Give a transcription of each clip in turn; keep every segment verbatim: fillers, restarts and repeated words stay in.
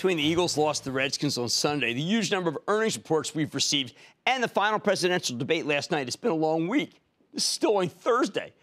between the Eagles lost to the Redskins on Sunday, the huge number of earnings reports we've received, and the final presidential debate last night. It's been a long week. This is still only Thursday.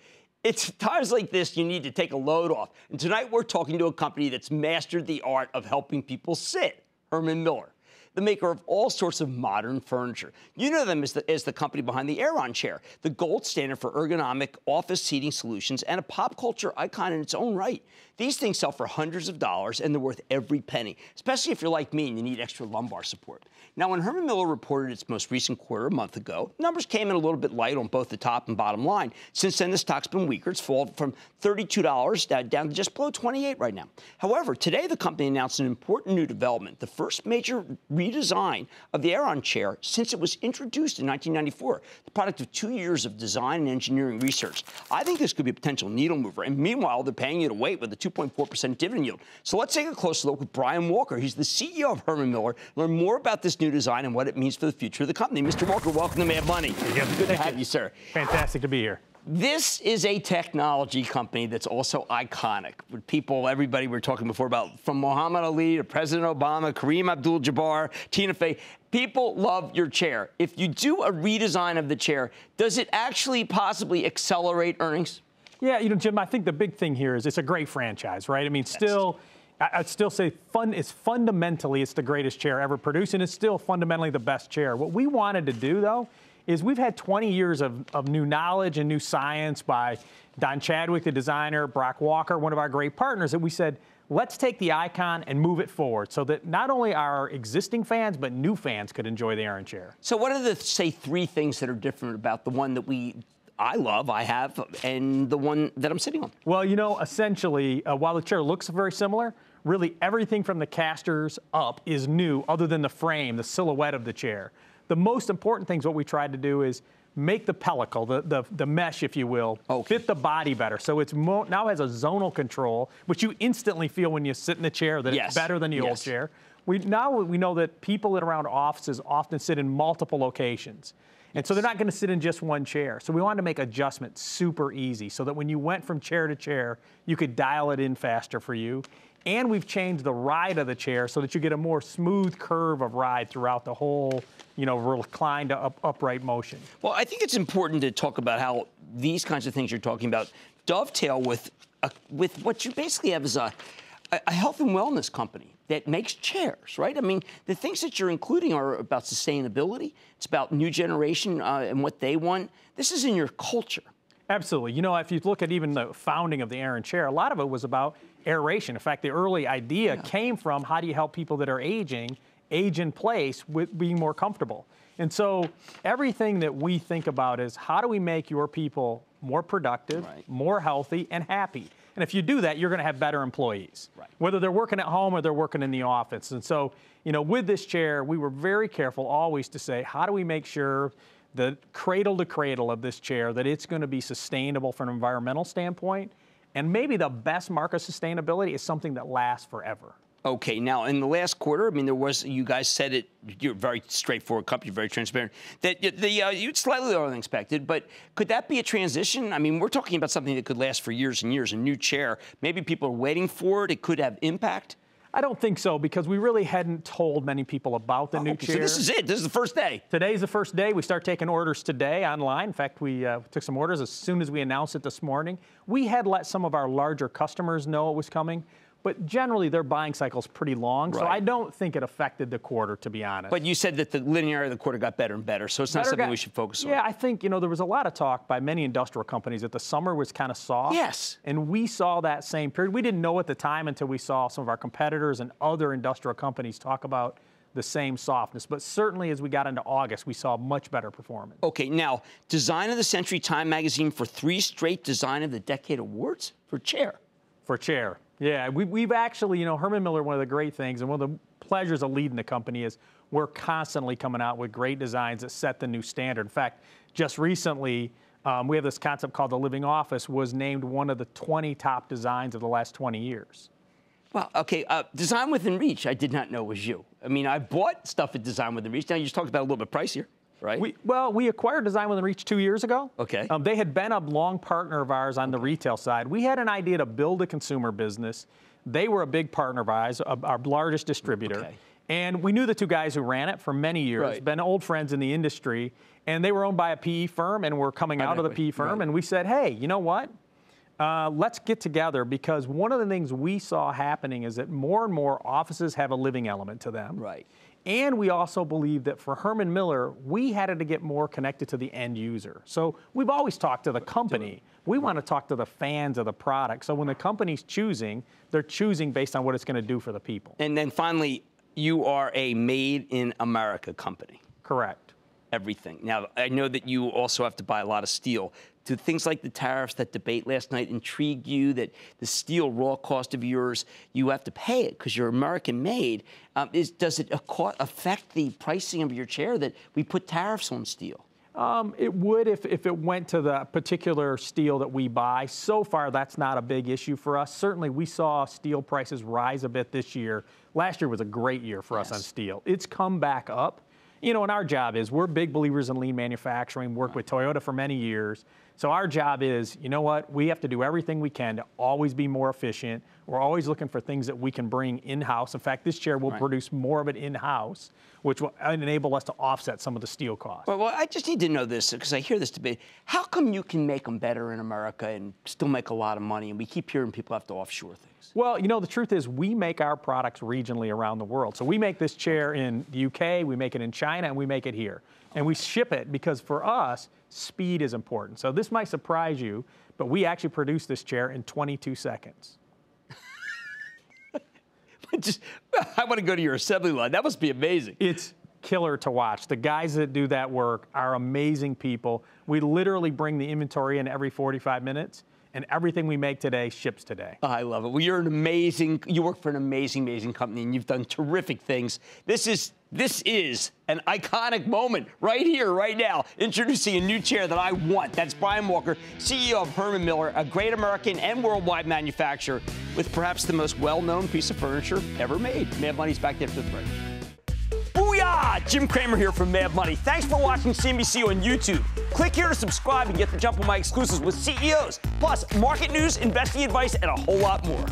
It's times like this you need to take a load off. And tonight we're talking to a company that's mastered the art of helping people sit, Herman Miller, the maker of all sorts of modern furniture. You know them as the, as the company behind the Aeron chair, the gold standard for ergonomic office seating solutions and a pop culture icon in its own right. These things sell for hundreds of dollars, and they're worth every penny, especially if you're like me and you need extra lumbar support. Now, when Herman Miller reported its most recent quarter a month ago, numbers came in a little bit light on both the top and bottom line. Since then, the stock's been weaker. It's fallen from thirty-two dollars down to just below twenty-eight dollars right now. However, today the company announced an important new development, the first major redesign of the Aeron chair since it was introduced in nineteen ninety-four, the product of two years of design and engineering research. I think this could be a potential needle mover, and meanwhile, they're paying you to wait with a two point four percent dividend yield. So let's take a closer look with Brian Walker. He's the C E O of Herman Miller. Learn more about this new design and what it means for the future of the company. Mister Walker, welcome to Mad Money. Yep. Good to have you, sir. Fantastic to be here. This is a technology company that's also iconic. With people, everybody we were talking before about, from Muhammad Ali to President Obama, Kareem Abdul-Jabbar, Tina Fey, people love your chair. If you do a redesign of the chair, does it actually possibly accelerate earnings? Yeah, you know, Jim, I think the big thing here is it's a great franchise, right? I mean, yes. still, I'd still say fun is fundamentally it's the greatest chair ever produced, and it's still fundamentally the best chair. What we wanted to do, though, is we've had twenty years of, of new knowledge and new science by Don Chadwick, the designer, Brock Walker, one of our great partners, that we said, let's take the icon and move it forward so that not only our existing fans, but new fans could enjoy the Aeron chair. So what are the, say, three things that are different about the one that we, I love, I have, and the one that I'm sitting on? Well, you know, essentially, uh, while the chair looks very similar, really everything from the casters up is new other than the frame, the silhouette of the chair. The most important things what we tried to do is make the pellicle, the, the, the mesh, if you will, okay, fit the body better. So it's mo now has a zonal control, which you instantly feel when you sit in the chair that yes. it's better than the yes. old chair. We, now we know that people that are around offices often sit in multiple locations. And yes. so they're not going to sit in just one chair. So we wanted to make adjustments super easy so that when you went from chair to chair, you could dial it in faster for you. And we've changed the ride of the chair so that you get a more smooth curve of ride throughout the whole, you know, recline to up, upright motion. Well, I think it's important to talk about how these kinds of things you're talking about dovetail with a, with what you basically have as a, a health and wellness company that makes chairs, right? I mean, the things that you're including are about sustainability. It's about new generation uh, and what they want. This is in your culture. Absolutely. You know, if you look at even the founding of the Aeron chair, a lot of it was about aeration. In fact, the early idea yeah. came from how do you help people that are aging age in place with being more comfortable. And so everything that we think about is how do we make your people more productive, right. more healthy, and happy. And if you do that, you're going to have better employees, right. whether they're working at home or they're working in the office. And so, you know, with this chair, we were very careful always to say, how do we make sure the cradle to cradle of this chair, that it's going to be sustainable from an environmental standpoint. And maybe the best mark of sustainability is something that lasts forever. Okay, now in the last quarter, I mean, there was, you guys said it, you're a very straightforward company, very transparent, that the, uh, you'd slightly lower than expected, but could that be a transition? I mean, we're talking about something that could last for years and years, a new chair. Maybe people are waiting for it, it could have impact. I don't think so, because we really hadn't told many people about the oh, new okay. chair. So this is it. This is the first day. Today's the first day. We start taking orders today online. In fact, we uh, took some orders as soon as we announced it this morning. We had let some of our larger customers know it was coming, but generally their buying cycle's pretty long, right. so I don't think it affected the quarter, to be honest. But you said that the linearity of the quarter got better and better, so it's not better something got, we should focus on. Yeah, I think, you know, there was a lot of talk by many industrial companies that the summer was kind of soft. Yes. And we saw that same period. We didn't know at the time until we saw some of our competitors and other industrial companies talk about the same softness, but certainly as we got into August, we saw much better performance. Okay, now, Design of the Century, Time Magazine for three straight Design of the Decade awards for chair. For chair. Yeah, we, we've actually, you know, Herman Miller, one of the great things and one of the pleasures of leading the company is we're constantly coming out with great designs that set the new standard. In fact, just recently, um, we have this concept called the Living Office was named one of the twenty top designs of the last twenty years. Well, okay, uh, Design Within Reach, I did not know was you. I mean, I bought stuff at Design Within Reach. Now, you just talked about a little bit pricier. Right? We, well, we acquired Design Within Reach two years ago. Okay. Um, they had been a long partner of ours on the retail side. We had an idea to build a consumer business They were a big partner of ours, our largest distributor. Okay. And we knew the two guys who ran it for many years, right. been old friends in the industry, and they were owned by a P E firm and were coming out of the P E firm. Right. And we said, hey, you know what? Uh, let's get together, because one of the things we saw happening is that more and more offices have a living element to them. Right. And we also believe that for Herman Miller, we had to get more connected to the end user. So we've always talked to the company. We want to talk to the fans of the product. So when the company's choosing, they're choosing based on what it's going to do for the people. And then finally, you are a made in America company. Correct. Everything. Now, I know that you also have to buy a lot of steel. Do things like the tariffs, that debate last night, intrigue you, that the steel raw cost of yours, you have to pay it because you're American-made? Um, is, does it affect the pricing of your chair that we put tariffs on steel? Um, it would if, if it went to the particular steel that we buy. So far, that's not a big issue for us. Certainly, we saw steel prices rise a bit this year. Last year was a great year for yes. us on steel. It's come back up. You know, and our job is, we're big believers in lean manufacturing, worked with Toyota for many years. So our job is, you know what, we have to do everything we can to always be more efficient. We're always looking for things that we can bring in-house. In fact, this chair will right. produce more of it in-house, which will enable us to offset some of the steel costs. Well, well I just need to know this, because I hear this debate. How come you can make them better in America and still make a lot of money, and we keep hearing people have to offshore things? Well, you know, the truth is, we make our products regionally around the world. So we make this chair in the U K, we make it in China, and we make it here. And we ship it because, for us, speed is important. So this might surprise you, but we actually produce this chair in twenty-two seconds. Just, I want to go to your assembly line. That must be amazing. It's killer to watch. The guys that do that work are amazing people. We literally bring the inventory in every forty-five minutes. And everything we make today ships today. Oh, I love it. Well, you're an amazing, you work for an amazing, amazing company, and you've done terrific things. This is, this is an iconic moment right here, right now, introducing a new chair that I want. That's Brock Walker, C E O of Herman Miller, a great American and worldwide manufacturer with perhaps the most well-known piece of furniture ever made. Mad Money's back after the break. Booyah! Jim Cramer here from Mad Money. Thanks for watching C N B C on YouTube. Click here to subscribe and get the jump on my exclusives with C E Os, plus market news, investing advice, and a whole lot more.